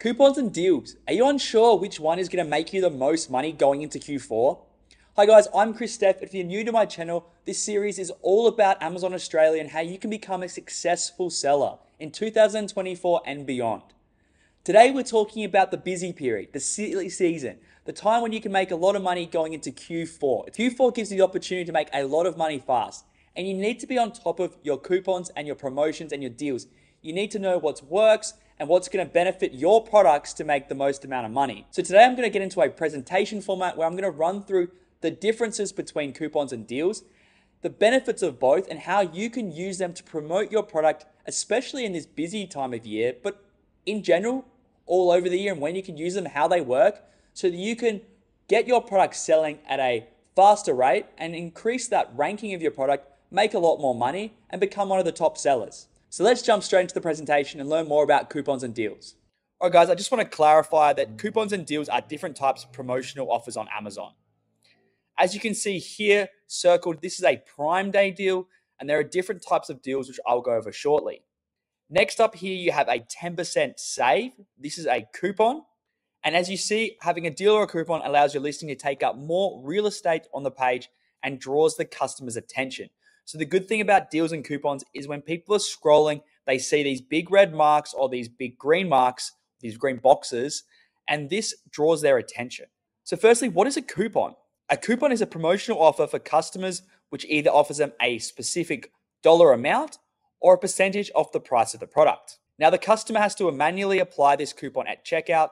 Coupons and deals. Are you unsure which one is going to make you the most money going into Q4? Hi guys, I'm Chris Steph. If you're new to my channel, this series is all about Amazon Australia and how you can become a successful seller in 2024 and beyond. Today we're talking about the busy period, the silly season, the time when you can make a lot of money going into Q4. Q4 gives you the opportunity to make a lot of money fast, and you need to be on top of your coupons and your promotions and your deals. You need to know what works and what's going to benefit your products to make the most amount of money. So today I'm going to get into a presentation format where I'm going to run through the differences between coupons and deals, the benefits of both, and how you can use them to promote your product, especially in this busy time of year, but in general, all over the year, and when you can use them, how they work, so that you can get your product selling at a faster rate and increase that ranking of your product, make a lot more money, and become one of the top sellers. So let's jump straight into the presentation and learn more about coupons and deals. All right, guys, I just want to clarify that coupons and deals are different types of promotional offers on Amazon. As you can see here, circled, this is a Prime Day deal, and there are different types of deals, which I'll go over shortly. Next up here, you have a 10% save. This is a coupon. And as you see, having a deal or a coupon allows your listing to take up more real estate on the page and draws the customer's attention. So the good thing about deals and coupons is when people are scrolling, they see these big red marks or these big green marks, these green boxes, and this draws their attention. So firstly, what is a coupon? A coupon is a promotional offer for customers which either offers them a specific dollar amount or a percentage off the price of the product. Now the customer has to manually apply this coupon at checkout,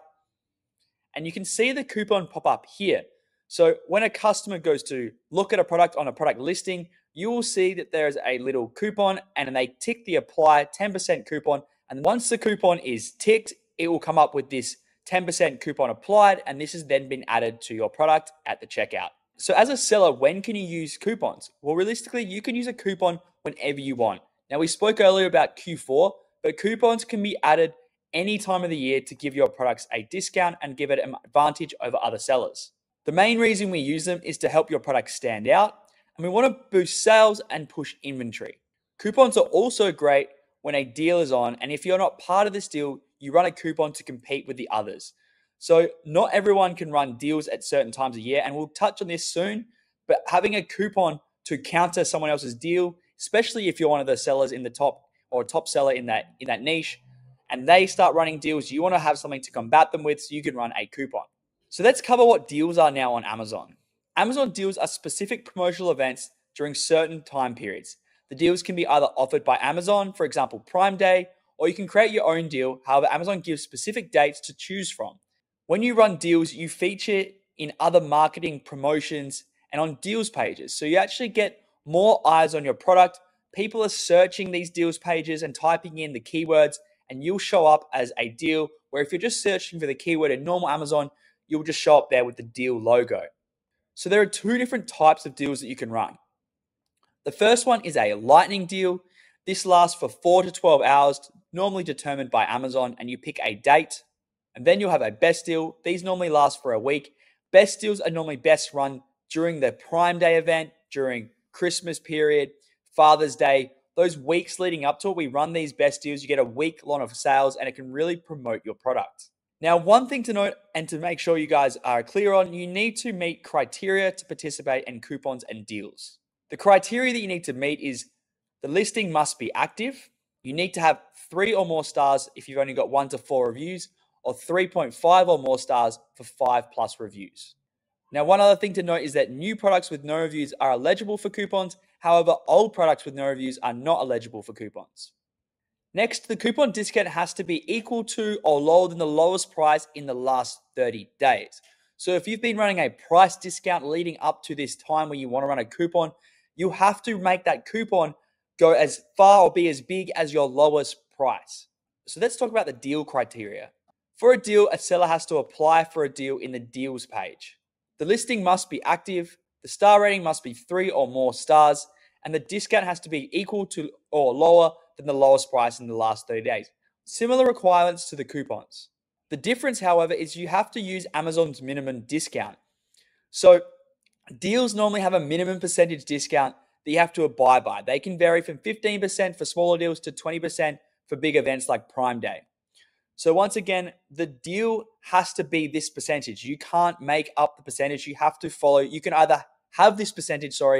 and you can see the coupon pop up here. So when a customer goes to look at a product on a product listing, you will see that there is a little coupon and they tick the apply 10% coupon. And once the coupon is ticked, it will come up with this 10% coupon applied, and this has then been added to your product at the checkout. So as a seller, when can you use coupons? Well, realistically, you can use a coupon whenever you want. Now we spoke earlier about Q4, but coupons can be added any time of the year to give your products a discount and give it an advantage over other sellers. The main reason we use them is to help your product stand out, and we want to boost sales and push inventory. Coupons are also great when a deal is on, and if you're not part of this deal, you run a coupon to compete with the others. So not everyone can run deals at certain times of year, and we'll touch on this soon, but having a coupon to counter someone else's deal, especially if you're one of the sellers in the top or top seller in that niche, and they start running deals, you want to have something to combat them with, so you can run a coupon. So let's cover what deals are now on Amazon. Amazon deals are specific promotional events during certain time periods. The deals can be either offered by Amazon, for example, Prime Day, or you can create your own deal. However, Amazon gives specific dates to choose from. When you run deals, you feature in other marketing promotions and on deals pages. So you actually get more eyes on your product. People are searching these deals pages and typing in the keywords, and you'll show up as a deal, where if you're just searching for the keyword in normal Amazon, you'll just show up there with the deal logo. So there are two different types of deals that you can run. The first one is a lightning deal. This lasts for 4 to 12 hours, normally determined by Amazon, and you pick a date, and then you'll have a best deal. These normally last for a week. Best deals are normally best run during the Prime Day event, during Christmas period, Father's Day. Those weeks leading up to it, we run these best deals. You get a week long of sales, and it can really promote your product. Now, one thing to note and to make sure you guys are clear on, you need to meet criteria to participate in coupons and deals. The criteria that you need to meet is the listing must be active. You need to have 3 or more stars if you've only got 1 to 4 reviews, or 3.5 or more stars for 5+ reviews. Now, one other thing to note is that new products with no reviews are eligible for coupons. However, old products with no reviews are not eligible for coupons. Next, the coupon discount has to be equal to or lower than the lowest price in the last 30 days. So if you've been running a price discount leading up to this time where you want to run a coupon, you have to make that coupon go as far or be as big as your lowest price. So let's talk about the deal criteria. For a deal, a seller has to apply for a deal in the deals page. The listing must be active, the star rating must be 3 or more stars, and the discount has to be equal to or lower than the lowest price in the last 30 days. Similar requirements to the coupons. The difference, however, is you have to use Amazon's minimum discount. So deals normally have a minimum percentage discount that you have to abide by. They can vary from 15% for smaller deals to 20% for big events like Prime Day. So once again, the deal has to be this percentage. You can't make up the percentage. You have to follow. You can either have this percentage, or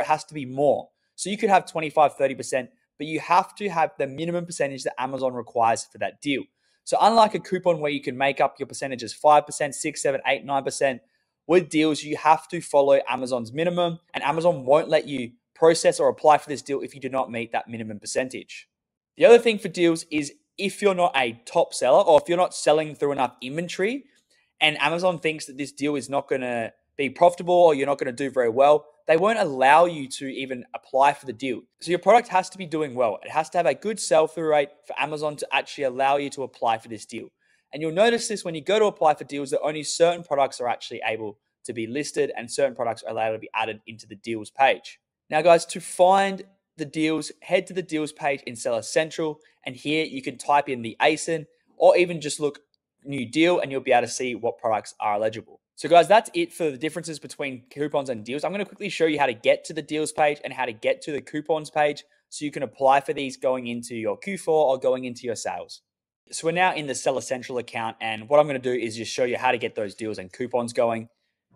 it has to be more. So you could have 25, 30%, but you have to have the minimum percentage that Amazon requires for that deal. So unlike a coupon where you can make up your percentages, 5%, 6, 7, 8, 9%, with deals, you have to follow Amazon's minimum, and Amazon won't let you process or apply for this deal if you do not meet that minimum percentage. The other thing for deals is if you're not a top seller, or if you're not selling through enough inventory and Amazon thinks that this deal is not going to be profitable or you're not going to do very well, they won't allow you to even apply for the deal. So your product has to be doing well. It has to have a good sell-through rate for Amazon to actually allow you to apply for this deal. And you'll notice this when you go to apply for deals, that only certain products are actually able to be listed and certain products are allowed to be added into the deals page. Now guys, to find the deals, head to the deals page in Seller Central, and here you can type in the ASIN or even just look new deal and you'll be able to see what products are eligible. So guys, that's it for the differences between coupons and deals. I'm going to quickly show you how to get to the deals page and how to get to the coupons page so you can apply for these going into your Q4 or going into your sales. So we're now in the Seller Central account, and what I'm going to do is just show you how to get those deals and coupons going.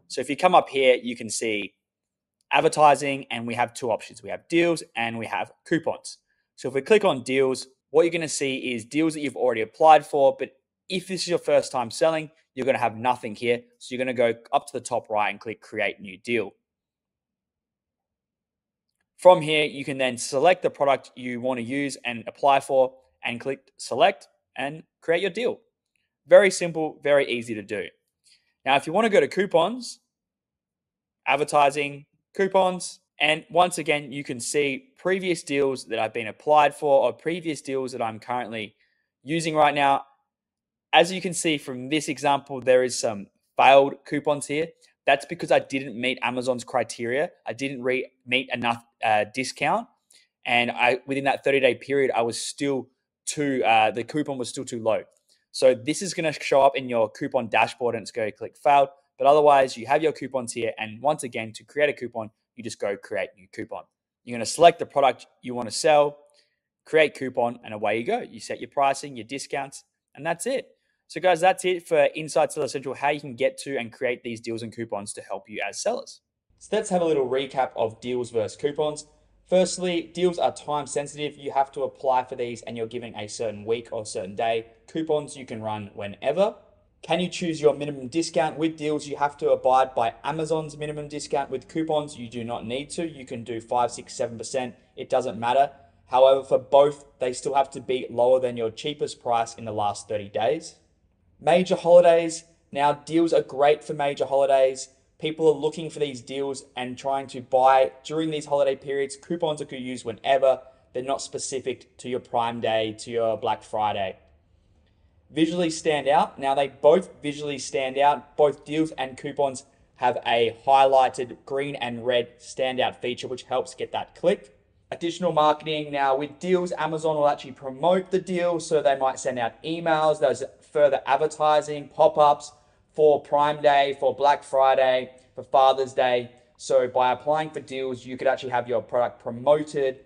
So if you come up here, you can see advertising, and we have two options. We have deals and we have coupons. So if we click on deals, what you're going to see is deals that you've already applied for, but if this is your first time selling, you're going to have nothing here. So you're going to go up to the top right and click create new deal. From here, you can then select the product you want to use and apply for and click select and create your deal. Very simple, very easy to do. Now, if you want to go to coupons, advertising, coupons, and once again, you can see previous deals that I've been applied for or previous deals that I'm currently using right now. As you can see from this example, there is some failed coupons here. That's because I didn't meet Amazon's criteria. I didn't meet enough discount. And within that 30-day period, I was still the coupon was still too low. So this is going to show up in your coupon dashboard and it's going to click failed. But otherwise, you have your coupons here. And once again, to create a coupon, you just go create new coupon. You're going to select the product you want to sell, create coupon, and away you go. You set your pricing, your discounts, and that's it. So guys, that's it for Inside Seller Central, how you can get to and create these deals and coupons to help you as sellers. So let's have a little recap of deals versus coupons. Firstly, deals are time sensitive. You have to apply for these and you're given a certain week or certain day. Coupons you can run whenever. Can you choose your minimum discount? With deals, you have to abide by Amazon's minimum discount. With coupons, you do not need to. You can do 5, 6, 7%. It doesn't matter. However, for both, they still have to be lower than your cheapest price in the last 30 days. Major holidays. Now, deals are great for major holidays. People are looking for these deals and trying to buy during these holiday periods. Coupons are used whenever. They're not specific to your Prime Day, to your Black Friday. Visually stand out. Now, they both visually stand out. Both deals and coupons have a highlighted green and red standout feature, which helps get that click. Additional marketing. Now, with deals, Amazon will actually promote the deal. So they might send out emails, those further advertising, pop-ups for Prime Day, for Black Friday, for Father's Day. So by applying for deals, you could actually have your product promoted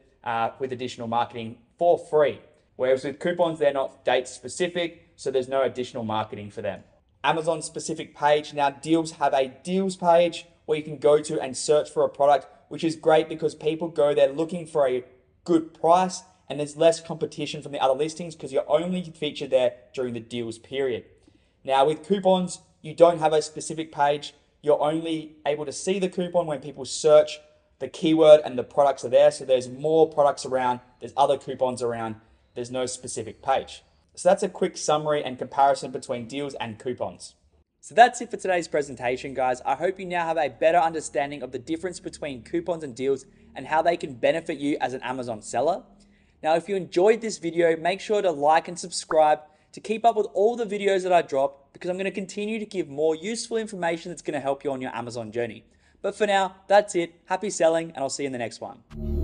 with additional marketing for free. Whereas with coupons, they're not date specific, so there's no additional marketing for them. Amazon specific page. Now, deals have a deals page where you can go to and search for a product, which is great because people go there looking for a good price and there's less competition from the other listings because you're only featured there during the deals period. Now with coupons, you don't have a specific page. You're only able to see the coupon when people search the keyword and the products are there. So there's more products around, there's other coupons around, there's no specific page. So that's a quick summary and comparison between deals and coupons. So that's it for today's presentation, guys. I hope you now have a better understanding of the difference between coupons and deals and how they can benefit you as an Amazon seller. Now, if you enjoyed this video, make sure to like and subscribe to keep up with all the videos that I drop, because I'm going to continue to give more useful information that's going to help you on your Amazon journey. But for now, that's it. Happy selling, and I'll see you in the next one.